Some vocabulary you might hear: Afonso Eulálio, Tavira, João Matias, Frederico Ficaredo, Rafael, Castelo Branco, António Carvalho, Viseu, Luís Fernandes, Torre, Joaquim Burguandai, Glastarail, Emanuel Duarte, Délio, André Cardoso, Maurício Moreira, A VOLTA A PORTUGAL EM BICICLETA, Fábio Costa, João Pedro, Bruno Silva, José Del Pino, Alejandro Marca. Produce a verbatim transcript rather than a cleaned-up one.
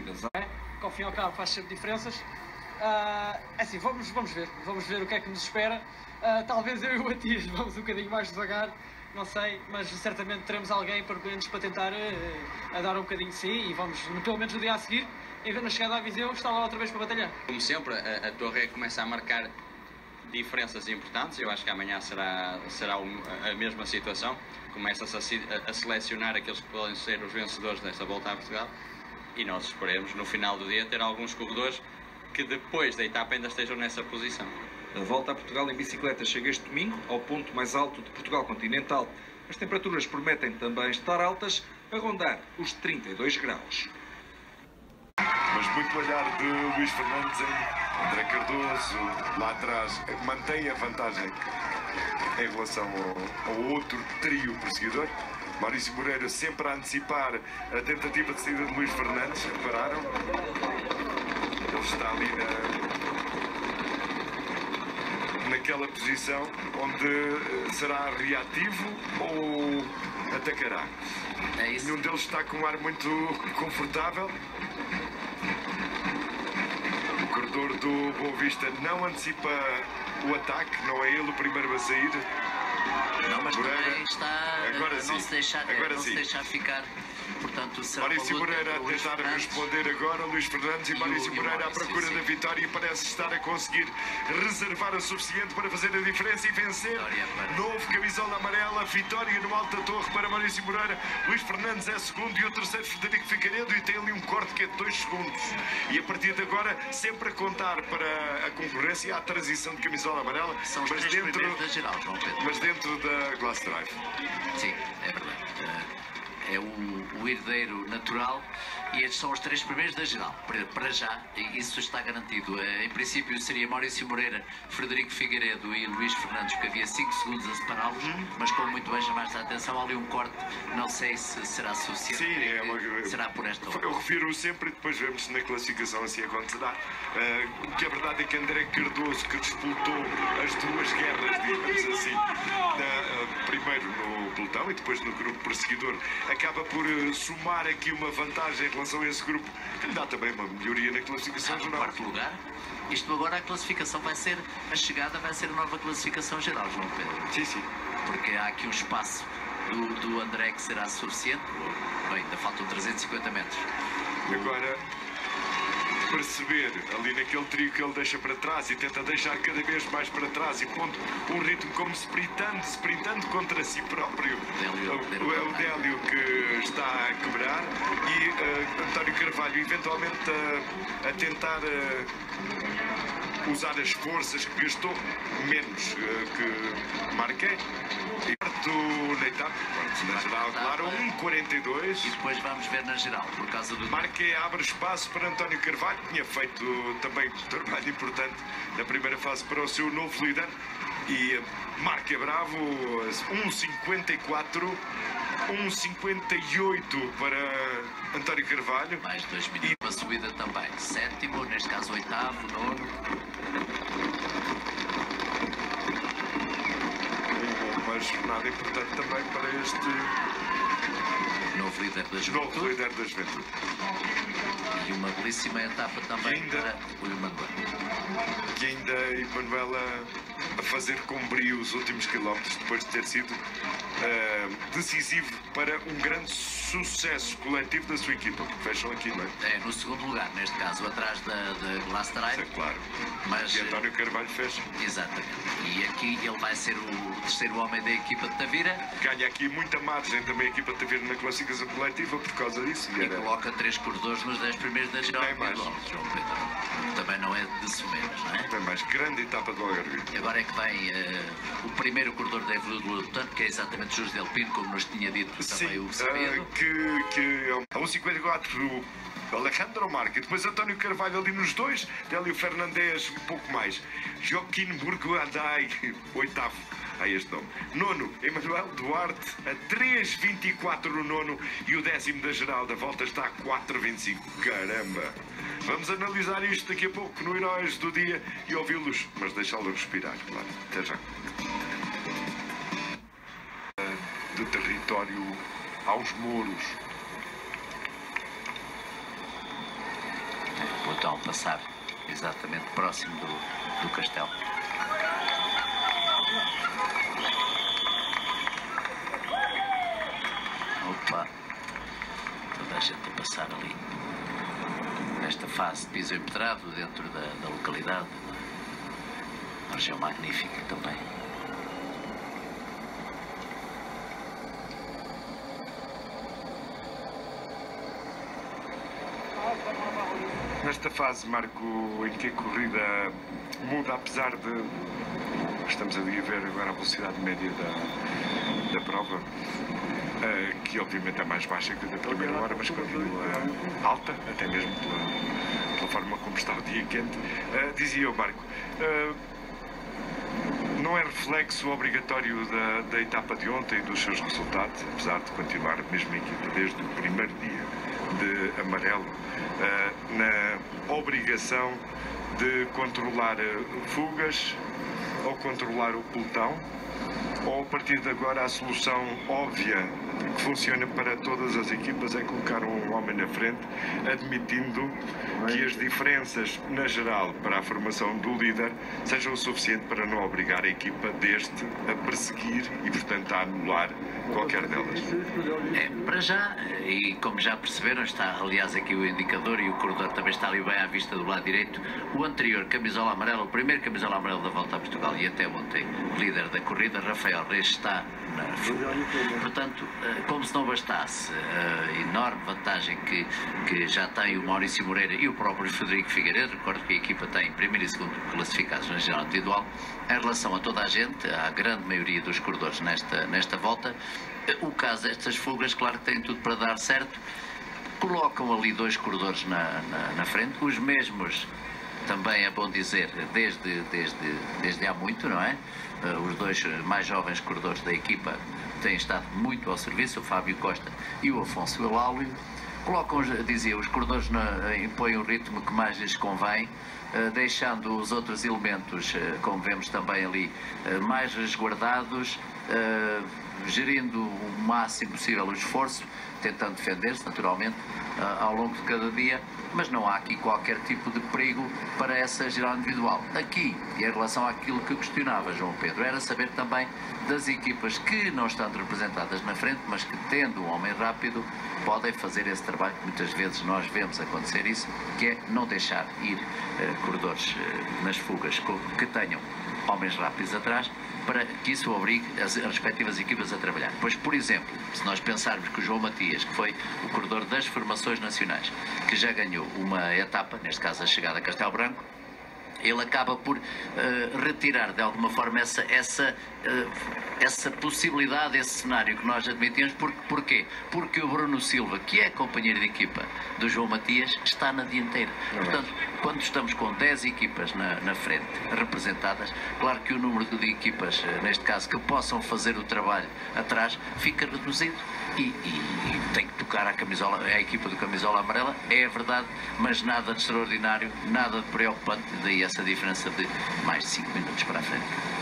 discutidas, não é? Que ao fim e ao cabo faz sempre diferenças. Uh, assim, vamos, vamos ver, vamos ver o que é que nos espera. Uh, talvez eu e o Matias vamos um bocadinho mais devagar, não sei, mas certamente teremos alguém para, para tentar uh, a dar um bocadinho de si e vamos, pelo menos no dia a seguir, na chegada à Viseu, estar lá outra vez para batalhar. Como sempre, a, a Torre começa a marcar diferenças importantes. Eu acho que amanhã será, será um, a mesma situação. Começa-se a, a selecionar aqueles que podem ser os vencedores desta volta a Portugal e nós esperemos, no final do dia, ter alguns corredores que depois da etapa ainda estejam nessa posição. A volta a Portugal em bicicleta chega este domingo ao ponto mais alto de Portugal continental. As temperaturas prometem também estar altas, a rondar os trinta e dois graus. Mas muito olhar de Luís Fernandes em André Cardoso, lá atrás, mantém a vantagem em relação ao, ao outro trio perseguidor. Maurício Moreira sempre a antecipar a tentativa de saída de Luís Fernandes, repararam? Ele está ali na, naquela posição onde será reativo ou atacará. É isso. Nenhum deles está com um ar muito confortável. O corredor do Boa Vista não antecipa o ataque, não é ele o primeiro a sair. Não, mas Moreira também está agora a não, se deixar, agora não se deixar ficar. Portanto, Maurício Moreira a tentar responder agora, Luís Fernandes, e Maurício Moreira à procura da vitória e parece estar a conseguir reservar o suficiente para fazer a diferença e vencer. Novo camisola amarela, vitória no Alto da Torre para Maurício Moreira. Luís Fernandes é segundo e o terceiro Frederico Ficaredo e tem ali um corte que é de dois segundos. E a partir de agora, sempre a contar para a concorrência e à transição de camisola amarela, mas dentro, da geral, João Pedro. mas dentro da Glastarail. Sim, é verdade. É o, o herdeiro natural e estes são os três primeiros da geral. Para, para já, isso está garantido. Em princípio seria Maurício Moreira, Frederico Figueiredo e Luís Fernandes, que havia cinco segundos a separá-los, mas como muito bem chamaste a atenção, há ali um corte, não sei se será suficiente. Sim, é uma... será por esta hora. Eu refiro sempre e depois vemos se na classificação assim acontecerá. O uh, que a verdade é que André Cardoso, que disputou as duas guerras, digamos assim, na, uh, primeiro no pelotão e depois no grupo perseguidor, acaba por uh, somar aqui uma vantagem em relação a esse grupo, que lhe dá também uma melhoria na classificação geral. Quarto lugar. Isto agora a classificação vai ser, a chegada vai ser a nova classificação geral, João Pedro. Sim, sim. Porque há aqui um espaço do, do André que será suficiente. Bem, ainda faltam trezentos e cinquenta metros. Agora, perceber ali naquele trio que ele deixa para trás e tenta deixar cada vez mais para trás e pondo um ritmo como sprintando, sprintando contra si próprio. Délio, o, é o Délio que está a quebrar e uh, António Carvalho eventualmente uh, a tentar uh, usar as forças que gastou, menos uh, que Marquê. Do Leitão, na geral, claro, um quarenta e dois. E depois vamos ver na geral, por causa do... Marquê abre espaço para António Carvalho, que tinha feito também um trabalho importante na primeira fase para o seu novo líder. E Marquê bravo, um cinquenta e quatro, um cinquenta e oito para António Carvalho. Mais dois minutos para a subida também. Sétimo, neste caso oitavo, nono... jornada importante também para este novo líder da juventude, novo líder da juventude. E uma belíssima etapa também ainda, para o Emanuel, que ainda Emanuel a, a fazer com brio os últimos quilómetros depois de ter sido uh, decisivo para um grande sucesso coletivo da sua equipa, que fecham aqui, não é? É, no segundo lugar, neste caso, atrás da, da Glastarail. É claro, mas que António Carvalho fez. Exatamente. E aqui ele vai ser o terceiro homem da equipa de Tavira. Ganha aqui muita margem também a equipa de Tavira na classificação coletiva por causa disso. E, e era... coloca três corredores nos dez primeiros da geral. Também não é de sumeiras, não é? Tem mais. Grande etapa do Algarve. Agora é que vem uh, o primeiro corredor da Evolução, portanto, que é exatamente José Del Pino, como nos tinha dito também. Sim, o Sabedo. Uh, que, que a um cinquenta e quatro... Alejandro Marca, depois António Carvalho ali nos dois, Délio Fernandes um pouco mais, Joaquim Burguandai, oitavo, a este nome, nono, Emanuel Duarte a três vinte e quatro no nono e o décimo da geral da volta está a quatro vinte e cinco, caramba! Vamos analisar isto daqui a pouco no Heróis do Dia e ouvi-los, mas deixá-los respirar, claro, até já. Do território aos mouros. Portugal passar, exatamente próximo do, do castelo. Opa! Toda a gente a passar ali. Nesta fase de piso empedrado, dentro da, da localidade. Uma região magnífica também. Nesta fase, Marco, em que a corrida muda, apesar de... Estamos ali a ver agora a velocidade média da, da prova, que obviamente é mais baixa que a da primeira hora, mas continua alta, até mesmo pela, pela forma como está o dia quente. Dizia eu, Marco, não é reflexo obrigatório da, da etapa de ontem e dos seus resultados, apesar de continuar a mesma equipa desde o primeiro dia de amarelo, uh, na obrigação de controlar uh, fugas ou controlar o pelotão, ou a partir de agora a solução óbvia que funciona para todas as equipas é colocar um homem na frente, admitindo que as diferenças na geral para a formação do líder sejam o suficiente para não obrigar a equipa deste a perseguir e, portanto, a anular qualquer delas. É, para já, e como já perceberam, está aliás aqui o indicador e o corredor também está ali bem à vista do lado direito, o anterior camisola amarela, o primeiro camisola amarela da Volta a Portugal e até ontem o líder da corrida, Rafael, está na fuga. Portanto, como se não bastasse a enorme vantagem que, que já tem o Maurício Moreira e o próprio Frederico Ficaredo, recordo que a equipa tem primeiro e segundo classificados na geral individual, em relação a toda a gente, à grande maioria dos corredores nesta, nesta volta, o caso destas fugas, claro que tem tudo para dar certo, colocam ali dois corredores na, na, na frente, os mesmos também, é bom dizer, desde, desde, desde há muito, não é? Os dois mais jovens corredores da equipa têm estado muito ao serviço, o Fábio Costa e o Afonso Eulálio. Colocam, dizia, os corredores na, impõem o ritmo que mais lhes convém, deixando os outros elementos, como vemos também ali, mais resguardados, gerindo o máximo possível o esforço, tentando defender-se naturalmente ao longo de cada dia, mas não há aqui qualquer tipo de perigo para essa geral individual. Aqui, e em relação àquilo que questionava João Pedro, era saber também das equipas que não estão representadas na frente, mas que tendo um homem rápido, podem fazer esse trabalho que muitas vezes nós vemos acontecer isso, que é não deixar ir eh, corredores eh, nas fugas que tenham homens rápidos atrás, para que isso obrigue as respectivas equipas a trabalhar. Pois, por exemplo, se nós pensarmos que o João Matias, que foi o corredor das formações nacionais, que já ganhou uma etapa, neste caso a chegada a Castelo Branco, ele acaba por uh, retirar de alguma forma essa, essa, uh, essa possibilidade, esse cenário que nós admitimos. Por, porquê? Porque o Bruno Silva, que é companheiro de equipa do João Matias, está na dianteira. Não, portanto, é. Quando estamos com dez equipas na, na frente representadas, claro que o número de equipas, neste caso, que possam fazer o trabalho atrás, fica reduzido. E, e, e tem que tocar a camisola, a equipa do camisola amarela, é verdade, mas nada de extraordinário, nada de preocupante, daí essa diferença de mais de cinco minutos para a frente.